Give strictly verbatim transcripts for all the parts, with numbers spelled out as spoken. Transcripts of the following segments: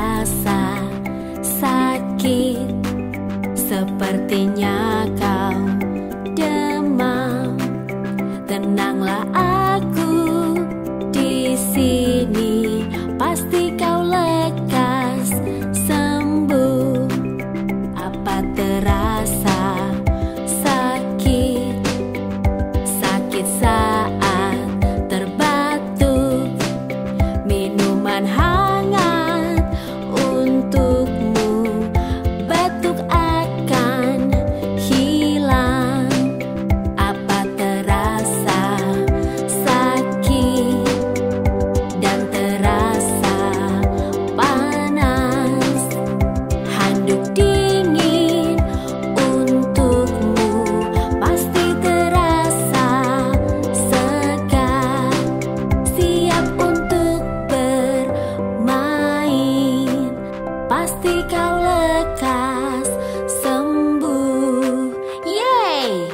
merasa sakit, sepertinya kau demam. Tenanglah, aku di sini, pasti kau lekas sembuh. Apa terasa sakit? Sakit saat terbatuk, minuman hangat untukmu, batuk akan hilang. Apa terasa sakit dan terasa panas, handuk dingin untukmu, pasti terasa segar. Siap untuk bermain, pasti kau lekas sembuh. Yeay!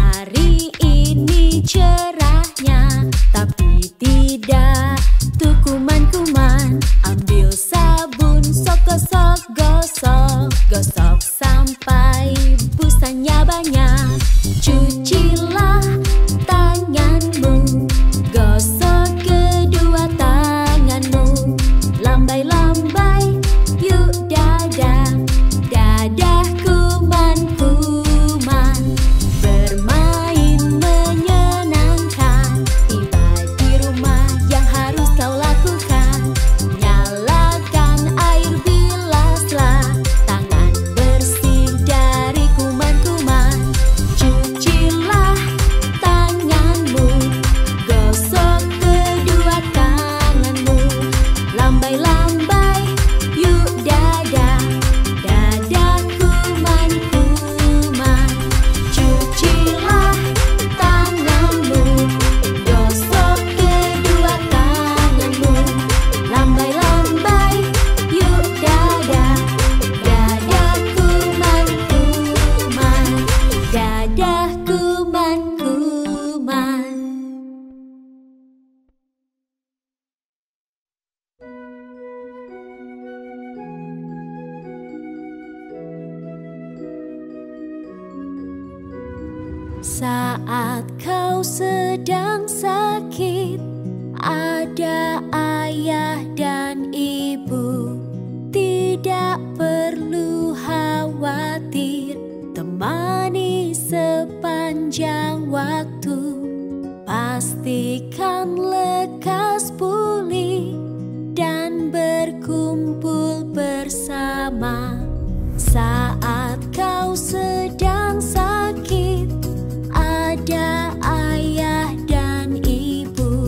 Hari ini cerahnya, tapi tidak tuh kuman-kuman. Ambil sabun, sok-gosok, gosok, gosok sampai busanya banyak. Cucilah tanganmu, gosok kedua tanganmu, lambai-lambai yuk dada, dadah kuman-kuman. Bermain menyenangkan, tiba di rumah yang harus kau lakukan. Nyalakan air bilaslah, tangan bersih dari kuman-kuman. Cucilah tanganmu, gosok kedua tanganmu, lambai-lambai yuk dadah, dadah kuman-kuman. Cucilah tanganmu, gosok kedua tanganmu, lambai-lambai yuk dadah, dadah kuman-kuman, dadah kuman-kuman. Saat kau sedang sakit, ada ayah dan ibu, tidak perlu khawatir, temani sepanjang waktu. Pastikan lekas pulih dan berkumpul bersama. Saat kau sedang sakit, ada ayah dan ibu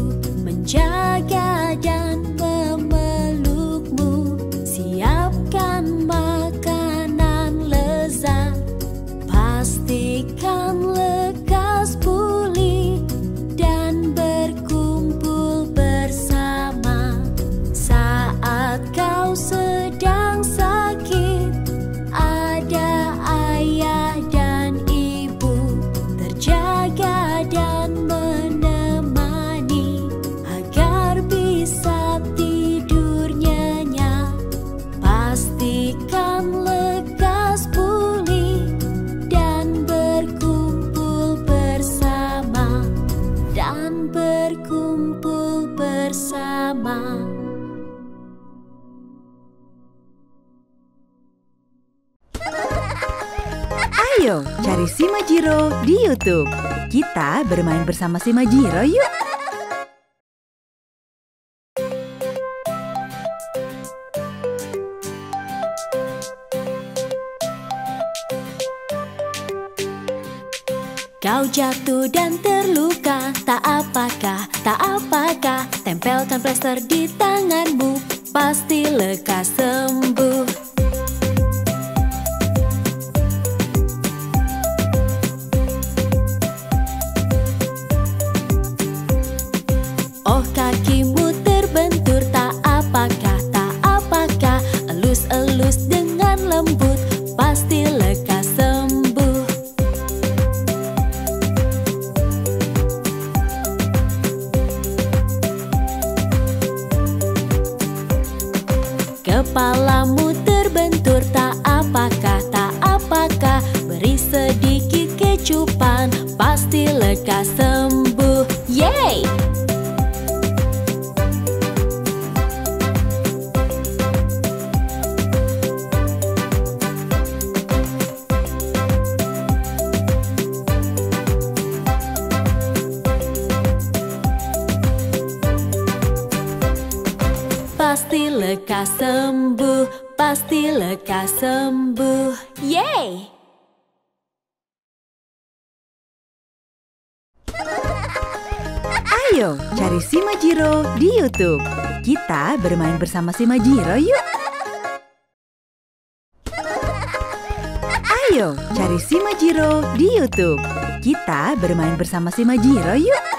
menjaga dan memelukmu. Siapkan makanan lezat, pastikan lekas pulih dan berkumpul bersama. Saat kau sedang sakit, ada ayah dan ibu jaga dan menemani, agar bisa tidur nyenyak. Pastikan lekas pulih dan berkumpul bersama, dan berkumpul bersama. Ayo cari si Majiro di YouTube. Kita bermain bersama si Majiro yuk. Kau jatuh dan terluka, tak apakah, tak apakah, tempelkan plester di tanganmu, pasti lekas sembuh. Oh, kakimu terbentur, tak apakah, tak apakah, elus-elus dengan lembut, pasti lekas. Kepalamu terbentur, tak apakah, tak apakah. Beri sedikit kecupan, pasti lekas sembuh. Yeay! Pasti lekas sembuh, pasti lekas sembuh. Yeay! Ayo cari si Majiro di YouTube. Kita bermain bersama si Majiro yuk. Ayo cari si Majiro di YouTube. Kita bermain bersama si Majiro yuk.